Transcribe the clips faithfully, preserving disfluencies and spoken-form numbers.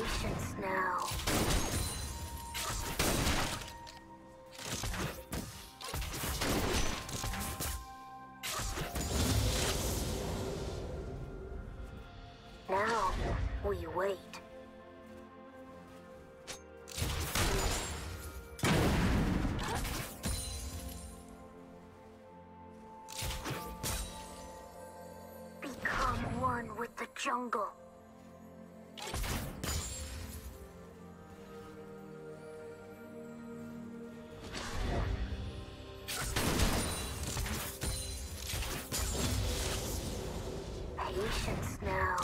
patience now. Now, we wait. Become one with the jungle. Patience now.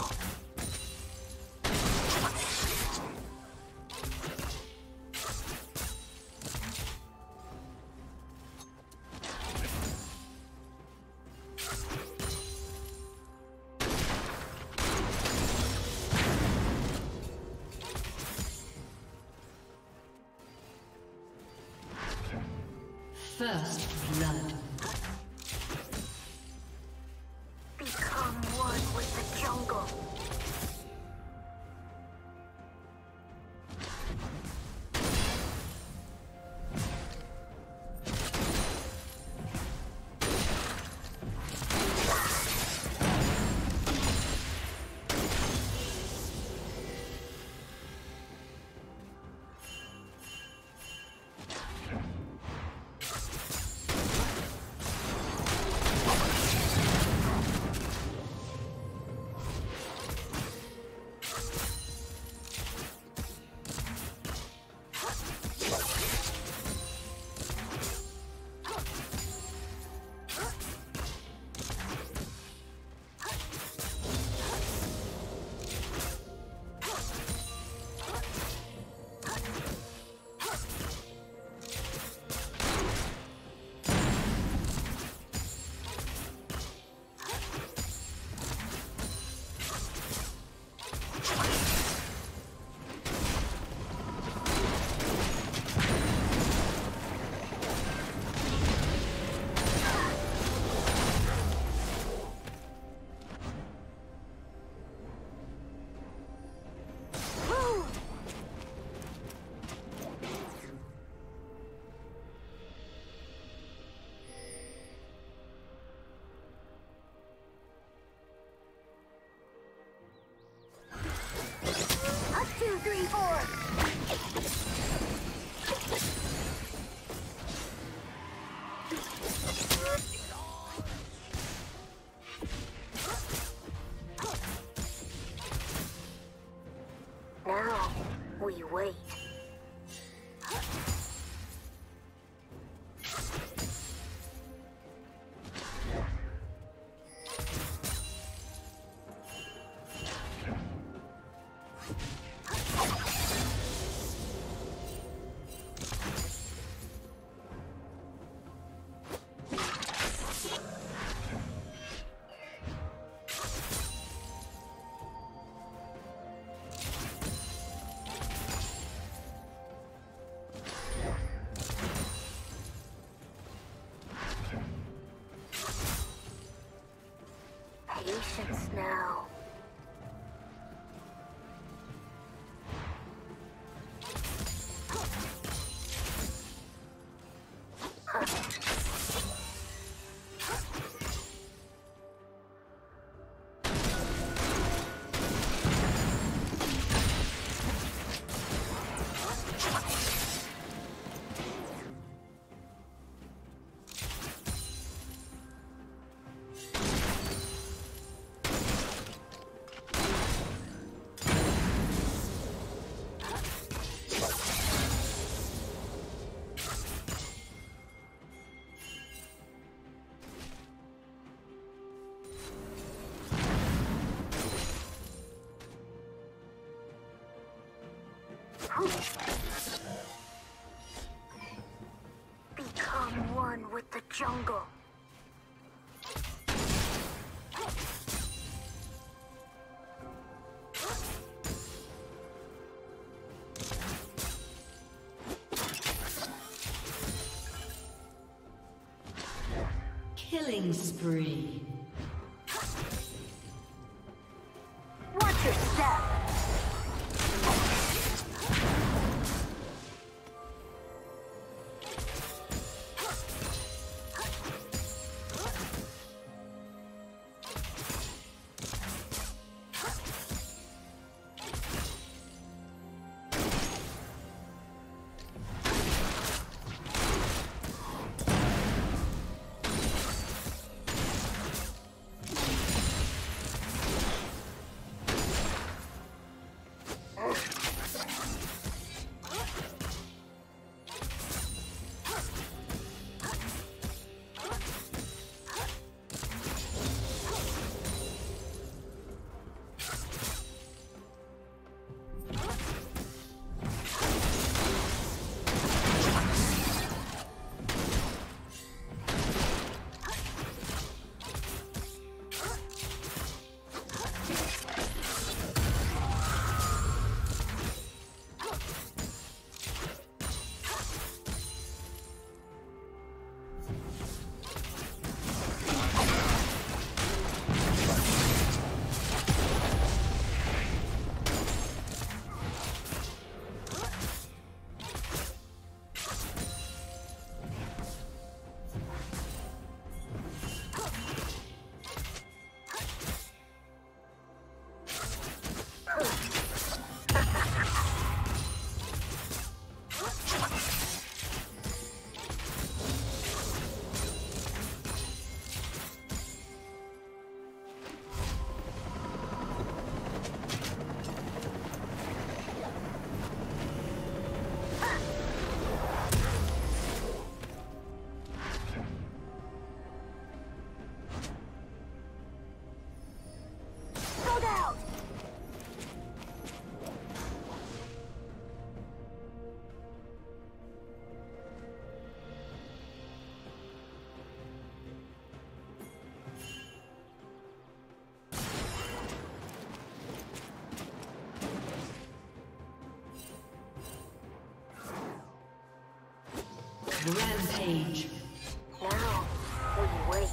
First blood. Become one with the jungle. Now we wait. Patience now. Become one with the jungle. Killing spree. Watch your step. Rampage. Now, we wait.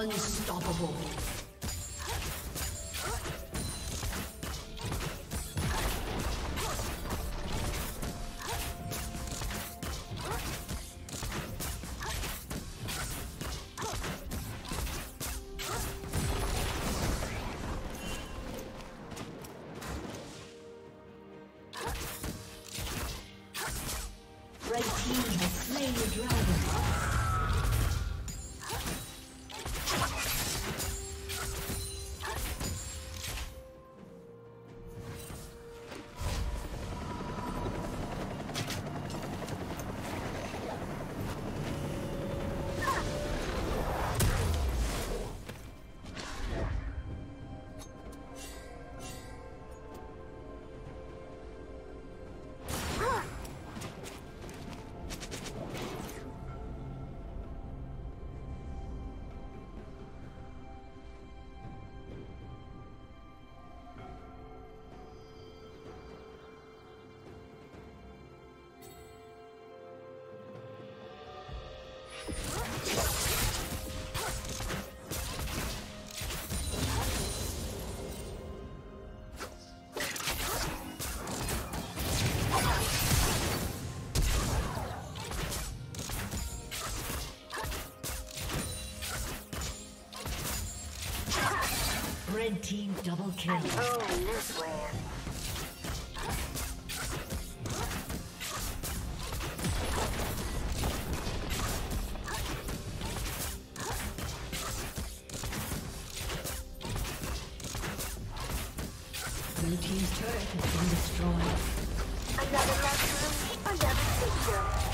Unstoppable. Red team has slain the dragon. Red team double kill. Oh, this way. Blue team's turret has been destroyed. Another maximum, another picture.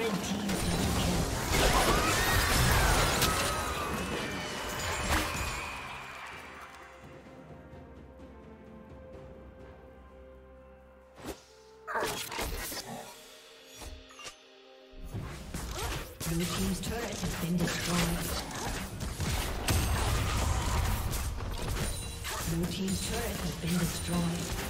Red team. Blue team's turret has been destroyed. Blue team's turret has been destroyed.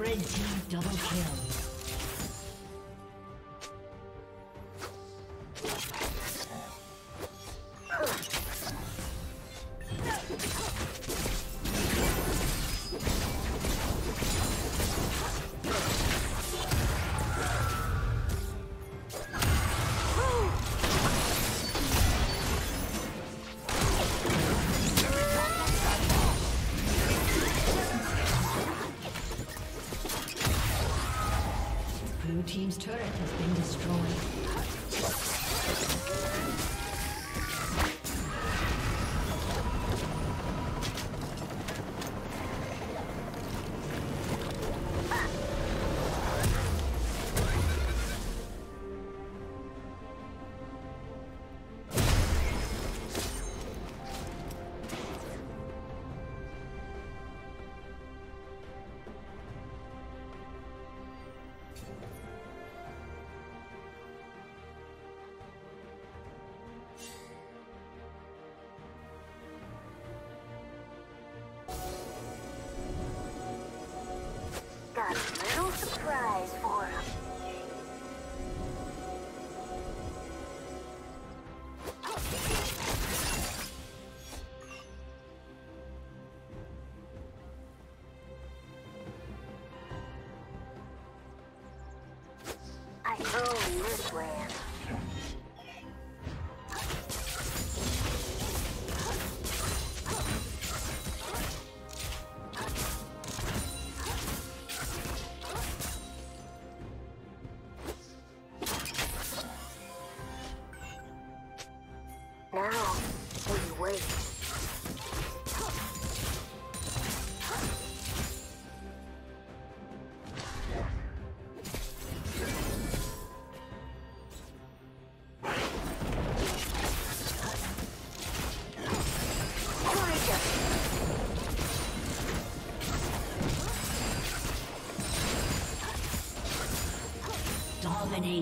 Red team double kill. Team's turret has been destroyed. Got a little surprise for him. I know you swam.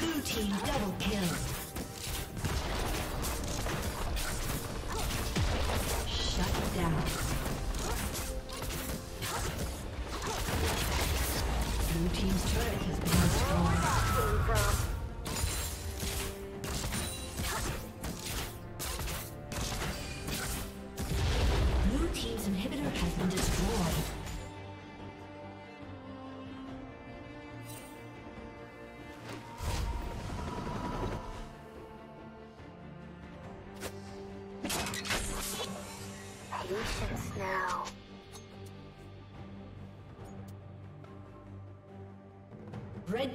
Blue team double kill. Blue team's turret has been destroyed. Blue team's inhibitor has been destroyed. Patience now. Red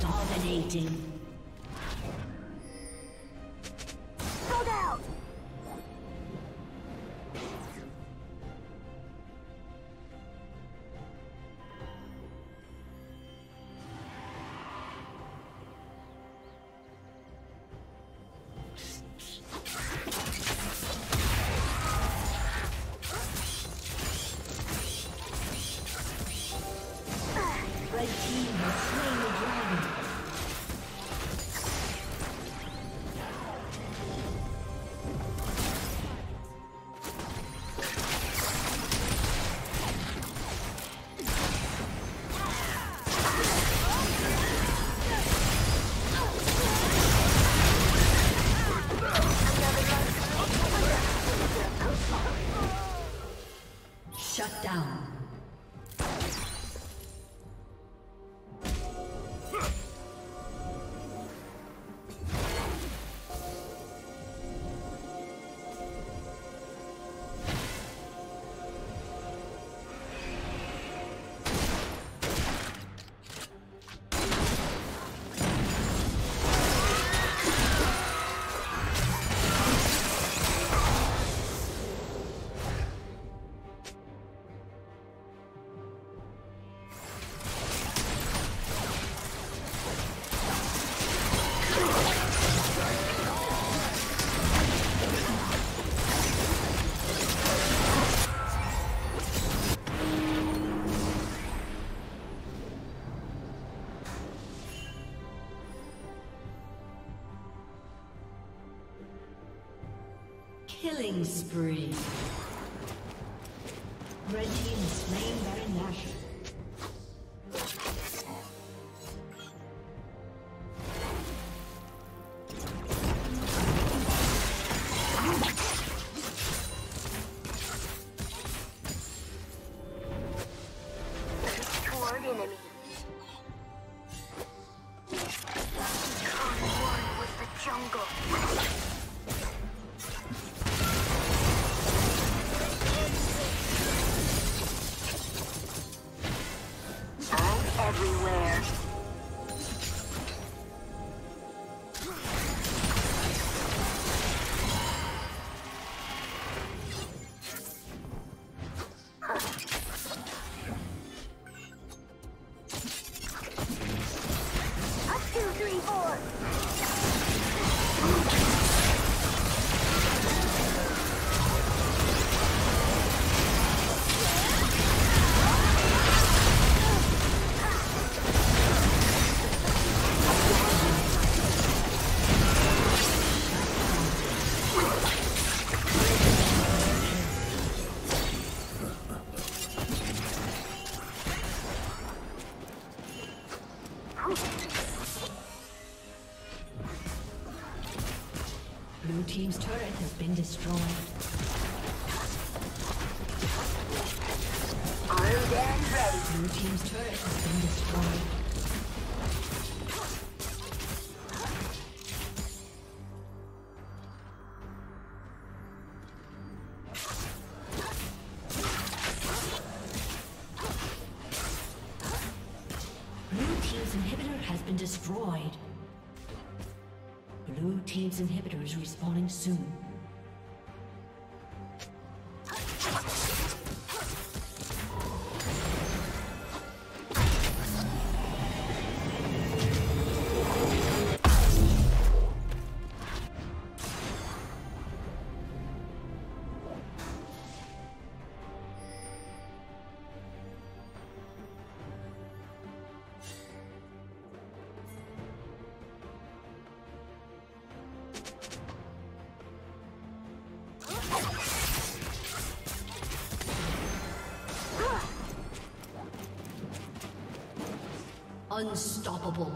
Dominating. Killing spree. Red team is slain Baron Nashor. Blue team's turret has been destroyed. Load and ready. Your team's turret has been destroyed. Destroyed. Blue team's inhibitor is respawning soon. Unstoppable.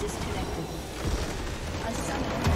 Disconnected. A summoner.